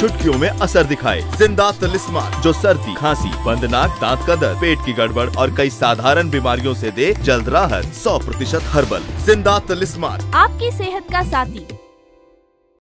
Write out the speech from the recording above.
चुटकियों में असर दिखाए। जिंदा तिलिस्माथ जो सर्दी, खांसी, बंद नाक, दांत का दर्द, पेट की गड़बड़ और कई साधारण बीमारियों से दे जल्द राहत। 100% हर्बल जिंदा तिलिस्माथ, आपकी सेहत का साथी।